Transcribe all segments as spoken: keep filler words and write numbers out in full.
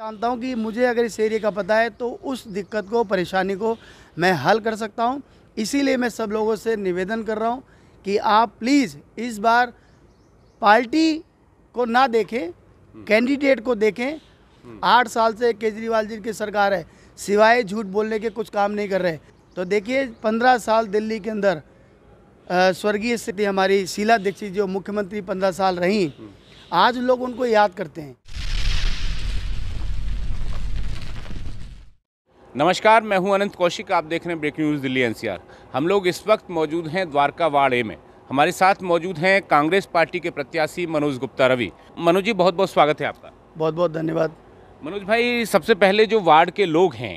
जानता हूँ कि मुझे अगर इस एरिया का पता है तो उस दिक्कत को, परेशानी को मैं हल कर सकता हूँ। इसीलिए मैं सब लोगों से निवेदन कर रहा हूँ कि आप प्लीज़ इस बार पार्टी को ना देखें, कैंडिडेट को देखें। आठ साल से केजरीवाल जी की सरकार है, सिवाय झूठ बोलने के कुछ काम नहीं कर रहे। तो देखिए पंद्रह साल दिल्ली के अंदर स्वर्गीय स्थिति हमारी शीला दीक्षित जो मुख्यमंत्री पंद्रह साल रहीं, आज लोग उनको याद करते हैं। नमस्कार, मैं हूं अनंत कौशिक, आप देख रहे हैं breaking news Delhi N C R. हम लोग इस वक्त मौजूद हैं द्वारका वार्ड ए में। हमारे साथ मौजूद हैं कांग्रेस पार्टी के प्रत्याशी मनोज गुप्ता रवि। मनोज जी, बहुत बहुत स्वागत है आपका। बहुत बहुत धन्यवाद। मनोज भाई, सबसे पहले जो वार्ड के लोग हैं,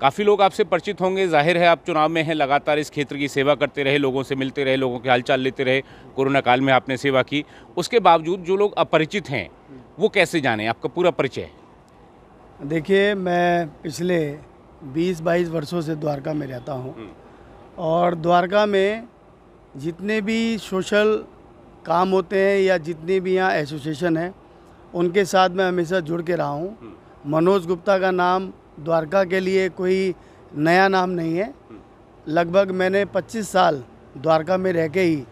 काफ़ी लोग आपसे परिचित होंगे, जाहिर है आप चुनाव में हैं, लगातार इस क्षेत्र की सेवा करते रहे, लोगों से मिलते रहे, लोगों के हालचाल लेते रहे, कोरोना काल में आपने सेवा की। उसके बावजूद जो लोग अपरिचित हैं वो कैसे जाने, आपका पूरा परिचय? देखिए, मैं पिछले बीस बाईस वर्षों से द्वारका में रहता हूं और द्वारका में जितने भी सोशल काम होते हैं या जितने भी यहाँ एसोसिएशन हैं उनके साथ मैं हमेशा जुड़ के रहा हूँ। मनोज गुप्ता का नाम द्वारका के लिए कोई नया नाम नहीं है। लगभग मैंने पच्चीस साल द्वारका में रह के ही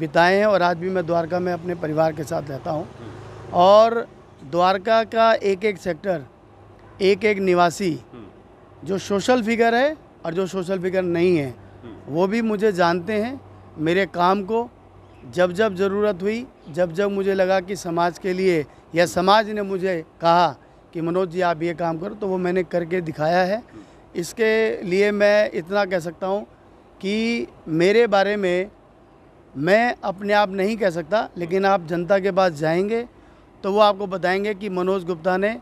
बिताए हैं और आज भी मैं द्वारका में अपने परिवार के साथ रहता हूं। और द्वारका का एक एक सेक्टर, एक एक निवासी, जो सोशल फिगर है और जो सोशल फिगर नहीं है, वो भी मुझे जानते हैं। मेरे काम को जब जब ज़रूरत हुई, जब जब मुझे लगा कि समाज के लिए या समाज ने मुझे कहा कि मनोज जी आप ये काम करो, तो वो मैंने करके दिखाया है। इसके लिए मैं इतना कह सकता हूँ कि मेरे बारे में मैं अपने आप नहीं कह सकता, लेकिन आप जनता के पास जाएंगे तो वो आपको बताएंगे कि मनोज गुप्ता ने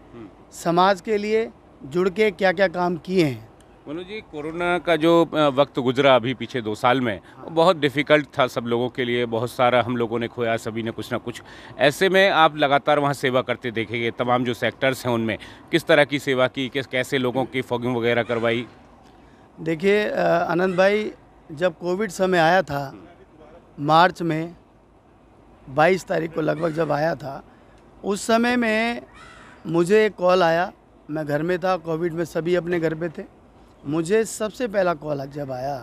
समाज के लिए जुड़ के क्या क्या काम किए हैं। मनोज जी, कोरोना का जो वक्त गुजरा अभी पिछले दो साल में, बहुत डिफ़िकल्ट था सब लोगों के लिए, बहुत सारा हम लोगों ने खोया, सभी ने कुछ ना कुछ। ऐसे में आप लगातार वहां सेवा करते देखेंगे, तमाम जो सेक्टर्स हैं उनमें किस तरह की सेवा की, किस कैसे लोगों की फॉगिंग वगैरह करवाई? देखिए आनंद भाई, जब कोविड समय आया था मार्च में बाईस तारीख को लगभग जब आया था, उस समय में मुझे एक कॉल आया। मैं घर में था, कोविड में सभी अपने घर पर थे। मुझे सबसे पहला कॉल जब आया,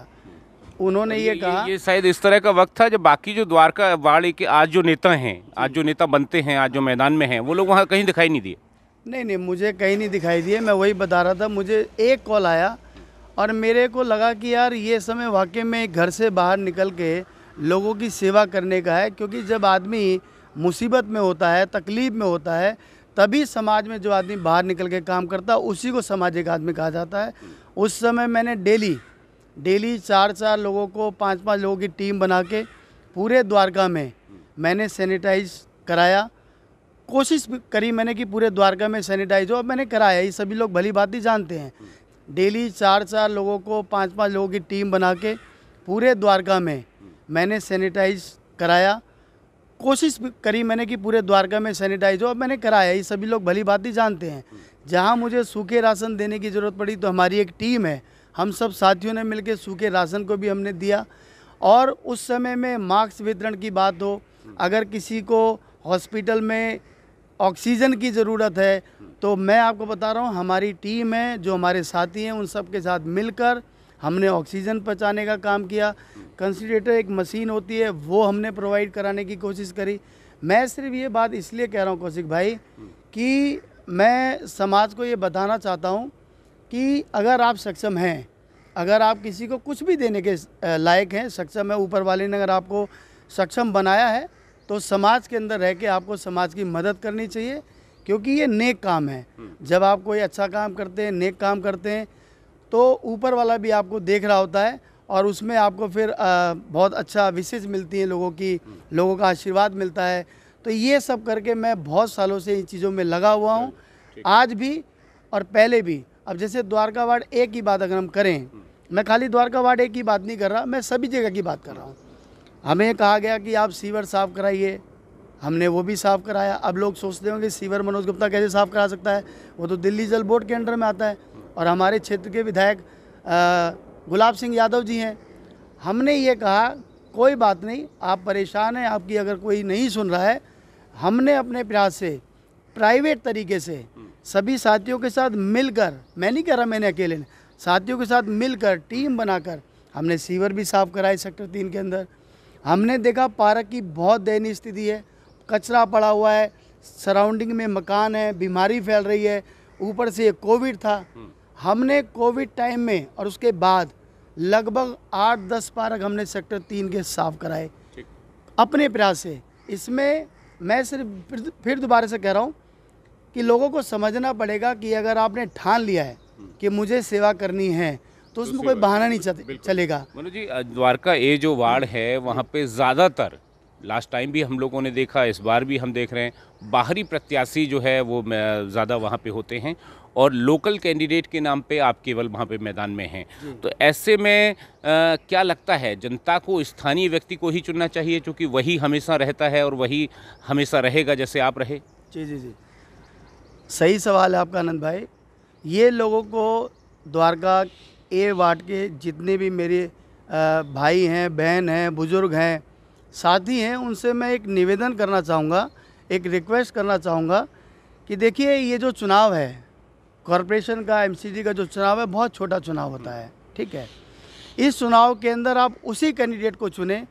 उन्होंने ये, ये कहा, ये शायद इस तरह का वक्त था जब बाकी जो द्वारका वार्ड के आज जो नेता हैं, आज जो नेता बनते हैं, आज जो मैदान में हैं, वो लोग वहाँ कहीं दिखाई नहीं दिए। नहीं नहीं, मुझे कहीं नहीं दिखाई दिए। मैं वही बता रहा था, मुझे एक कॉल आया और मेरे को लगा कि यार ये समय वाकई में घर से बाहर निकल के लोगों की सेवा करने का है, क्योंकि जब आदमी मुसीबत में होता है, तकलीफ में होता है, तभी समाज में जो आदमी बाहर निकल के काम करता है उसी को सामाजिक आदमी कहा जाता है। उस समय मैंने डेली डेली चार चार लोगों को, पांच पांच लोगों की टीम बना के पूरे द्वारका में मैंने सैनिटाइज कराया। कोशिश करी मैंने कि पूरे द्वारका में सैनिटाइज हो, अब मैंने कराया, ये सभी लोग भली भांति जानते हैं। डेली चार चार लोगों को, पांच पांच लोगों की टीम बना के पूरे द्वारका में मैंने सैनिटाइज कराया। कोशिश करी मैंने कि पूरे द्वारका में सैनिटाइज हो, अब मैंने कराया, ये सभी लोग भली भांति जानते हैं। जहाँ मुझे सूखे राशन देने की ज़रूरत पड़ी तो हमारी एक टीम है, हम सब साथियों ने मिलकर सूखे राशन को भी हमने दिया। और उस समय में मास्क वितरण की बात हो, अगर किसी को हॉस्पिटल में ऑक्सीजन की ज़रूरत है तो मैं आपको बता रहा हूँ, हमारी टीम है, जो हमारे साथी हैं, उन सब के साथ मिलकर हमने ऑक्सीजन पहुँचाने का काम किया। कंसंट्रेटर एक मशीन होती है, वो हमने प्रोवाइड कराने की कोशिश करी। मैं सिर्फ ये बात इसलिए कह रहा हूँ कौशिक भाई कि मैं समाज को ये बताना चाहता हूँ कि अगर आप सक्षम हैं, अगर आप किसी को कुछ भी देने के लायक हैं, सक्षम है, ऊपर वाले ने अगर आपको सक्षम बनाया है तो समाज के अंदर रह के आपको समाज की मदद करनी चाहिए, क्योंकि ये नेक काम है। जब आप कोई अच्छा काम करते हैं, नेक काम करते हैं, तो ऊपर वाला भी आपको देख रहा होता है और उसमें आपको फिर आ, बहुत अच्छा विशेष मिलती है, लोगों की लोगों का आशीर्वाद मिलता है। तो ये सब करके मैं बहुत सालों से इन चीज़ों में लगा हुआ हूँ, आज भी और पहले भी। अब जैसे द्वारका वार्ड ए की बात अगर हम करें, मैं खाली द्वारका वार्ड ए की बात नहीं कर रहा, मैं सभी जगह की बात कर रहा हूँ। हमें कहा गया कि आप सीवर साफ़ कराइए, हमने वो भी साफ़ कराया। अब लोग सोचते होंगे सीवर मनोज गुप्ता कैसे साफ़ करा सकता है, वो तो दिल्ली जल बोर्ड के अंडर में आता है। और हमारे क्षेत्र के विधायक गुलाब सिंह यादव जी हैं, हमने ये कहा कोई बात नहीं, आप परेशान हैं, आपकी अगर कोई नहीं सुन रहा है, हमने अपने प्रयास से प्राइवेट तरीके से सभी साथियों के साथ मिलकर, मैं नहीं कह रहा मैंने अकेले ने, साथियों के साथ मिलकर टीम बनाकर हमने सीवर भी साफ़ कराए सेक्टर तीन के अंदर। हमने देखा पार्क की बहुत दयनीय स्थिति है, कचरा पड़ा हुआ है, सराउंडिंग में मकान है, बीमारी फैल रही है, ऊपर से ये कोविड था। हमने कोविड टाइम में और उसके बाद लगभग आठ दस पार्क हमने सेक्टर तीन के साफ कराए अपने प्रयास से। इसमें मैं सिर्फ फिर दोबारा से कह रहा हूँ कि लोगों को समझना पड़ेगा कि अगर आपने ठान लिया है कि मुझे सेवा करनी है तो उसमें कोई बहाना नहीं चलेगा। मनोज जी, द्वारका ए जो वार्ड है वहाँ पे ज़्यादातर, लास्ट टाइम भी हम लोगों ने देखा, इस बार भी हम देख रहे हैं, बाहरी प्रत्याशी जो है वो ज़्यादा वहाँ पे होते हैं और लोकल कैंडिडेट के नाम पे आप केवल वहाँ पे मैदान में हैं। तो ऐसे में आ, क्या लगता है जनता को स्थानीय व्यक्ति को ही चुनना चाहिए क्योंकि वही हमेशा रहता है और वही हमेशा रहेगा जैसे आप रहे? जी जी जी, सही सवाल है आपका आनंद भाई। ये लोगों को द्वारका ए वार्ड के जितने भी मेरे भाई हैं, बहन हैं, बुज़ुर्ग हैं, साथी हैं, उनसे मैं एक निवेदन करना चाहूँगा, एक रिक्वेस्ट करना चाहूँगा कि देखिए ये जो चुनाव है कॉरपोरेशन का, एमसीडी का जो चुनाव है, बहुत छोटा चुनाव होता है, ठीक है। इस चुनाव के अंदर आप उसी कैंडिडेट को चुने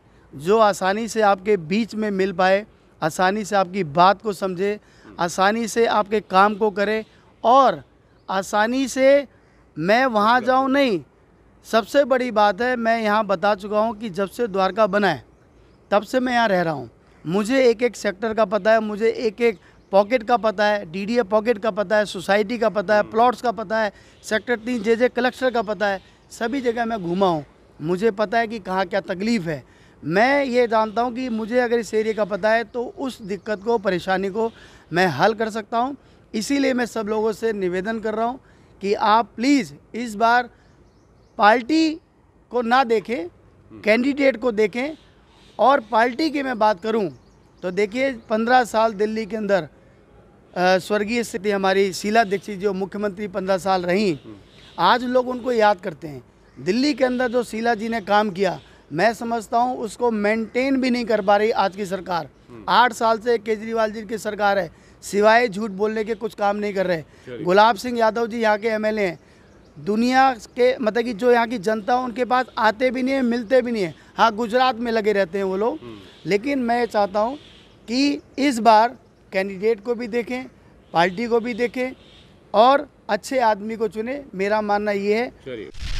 जो आसानी से आपके बीच में मिल पाए, आसानी से आपकी बात को समझे, आसानी से आपके काम को करे और आसानी से मैं वहाँ जाऊँ नहीं। सबसे बड़ी बात है, मैं यहाँ बता चुका हूँ कि जब से द्वारका बना है तब से मैं यहाँ रह रहा हूँ, मुझे एक एक सेक्टर का पता है, मुझे एक एक पॉकेट का पता है, डीडीए पॉकेट का पता है, सोसाइटी का पता है, प्लॉट्स का पता है, सेक्टर तीन जे जे क्लस्टर का पता है। सभी जगह मैं घूमा हूँ, मुझे पता है कि कहाँ क्या तकलीफ़ है। मैं ये जानता हूँ कि मुझे अगर इस एरिया का पता है तो उस दिक्कत को, परेशानी को मैं हल कर सकता हूँ। इसीलिए मैं सब लोगों से निवेदन कर रहा हूँ कि आप प्लीज़ इस बार पार्टी को ना देखें, कैंडिडेट को देखें। और पार्टी की मैं बात करूं तो देखिए पंद्रह साल दिल्ली के अंदर स्वर्गीय स्थिति हमारी शीला दीक्षित जो मुख्यमंत्री पंद्रह साल रहीं, आज लोग उनको याद करते हैं। दिल्ली के अंदर जो शीला जी ने काम किया, मैं समझता हूं उसको मेंटेन भी नहीं कर पा रही आज की सरकार। आठ साल से केजरीवाल जी की सरकार है, सिवाय झूठ बोलने के कुछ काम नहीं कर रहे। गुलाब सिंह यादव जी यहाँ के एमएलए हैं, दुनिया के मतलब कि जो यहाँ की जनता है उनके पास आते भी नहीं है, मिलते भी नहीं है। हाँ, गुजरात में लगे रहते हैं वो लोग। लेकिन मैं चाहता हूँ कि इस बार कैंडिडेट को भी देखें, पार्टी को भी देखें और अच्छे आदमी को चुने, मेरा मानना ये है।